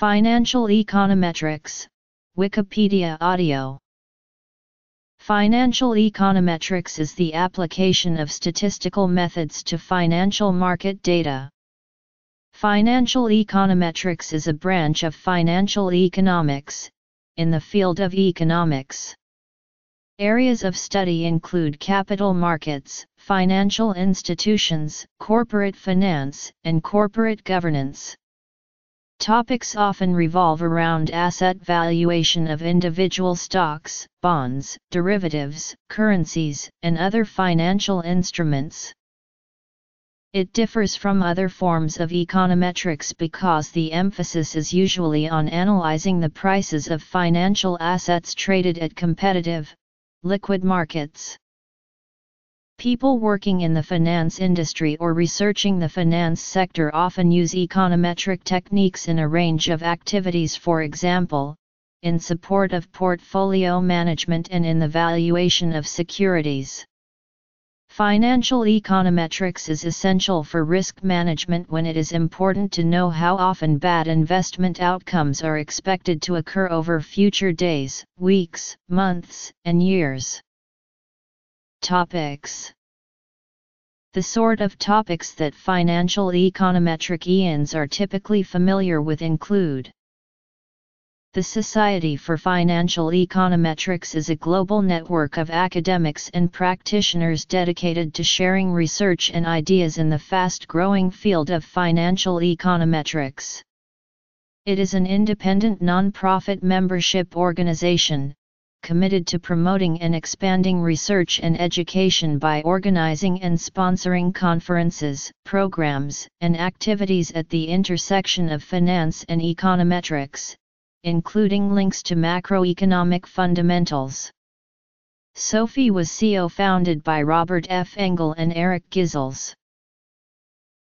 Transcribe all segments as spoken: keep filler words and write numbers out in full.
Financial econometrics, Wikipedia audio. Financial econometrics is the application of statistical methods to financial market data. Financial econometrics is a branch of financial economics, in the field of economics. Areas of study include capital markets, financial institutions, corporate finance, and corporate governance. Topics often revolve around asset valuation of individual stocks, bonds, derivatives, currencies, and other financial instruments. It differs from other forms of econometrics because the emphasis is usually on analyzing the prices of financial assets traded at competitive, liquid markets. People working in the finance industry or researching the finance sector often use econometric techniques in a range of activities, for example, in support of portfolio management and in the valuation of securities. Financial econometrics is essential for risk management when it is important to know how often bad investment outcomes are expected to occur over future days, weeks, months, and years. Topics. The sort of topics that financial econometricians are typically familiar with include: the Society for Financial Econometrics is a global network of academics and practitioners dedicated to sharing research and ideas in the fast-growing field of financial econometrics. It is an independent non-profit membership organization, committed to promoting and expanding research and education by organizing and sponsoring conferences, programs, and activities at the intersection of finance and econometrics, including links to macroeconomic fundamentals. SoFiE was co-founded by Robert F. Engle and Eric Gizels.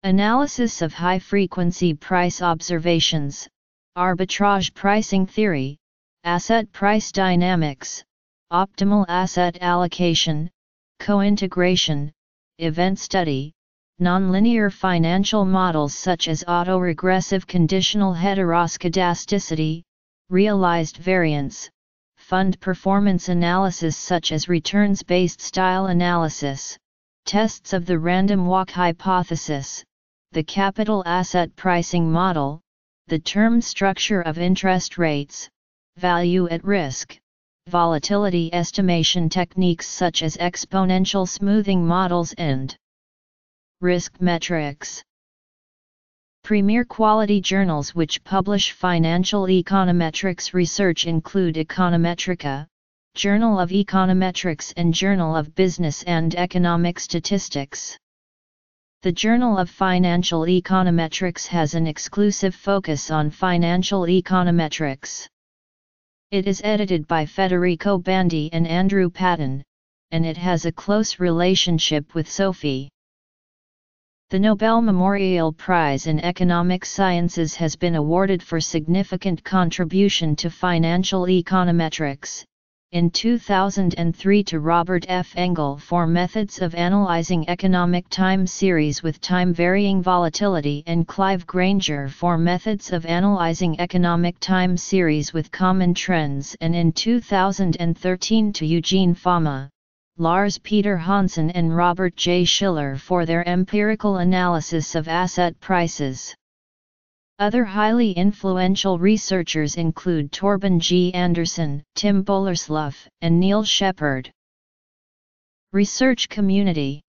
Analysis of high-frequency price observations, arbitrage pricing theory, asset price dynamics, optimal asset allocation, co-integration, event study, nonlinear financial models such as autoregressive conditional heteroscedasticity, realized variance, fund performance analysis such as returns-based style analysis, tests of the random walk hypothesis, the capital asset pricing model, the term structure of interest rates, value at risk, volatility estimation techniques such as exponential smoothing models, and risk metrics. Premier quality journals which publish financial econometrics research include Econometrica, Journal of Econometrics, and Journal of Business and Economic Statistics. The Journal of Financial Econometrics has an exclusive focus on financial econometrics. It is edited by Federico Bandi and Andrew Patton, and it has a close relationship with SoFiE. The Nobel Memorial Prize in Economic Sciences has been awarded for significant contribution to financial econometrics, in two thousand three to Robert F. Engle for methods of analyzing economic time series with time-varying volatility, and Clive Granger for methods of analyzing economic time series with common trends, and in two thousand thirteen to Eugene Fama, Lars Peter Hansen, and Robert J. Shiller for their empirical analysis of asset prices. Other highly influential researchers include Torben G. Andersen, Tim Bollerslev, and Neil Shepherd. Research community.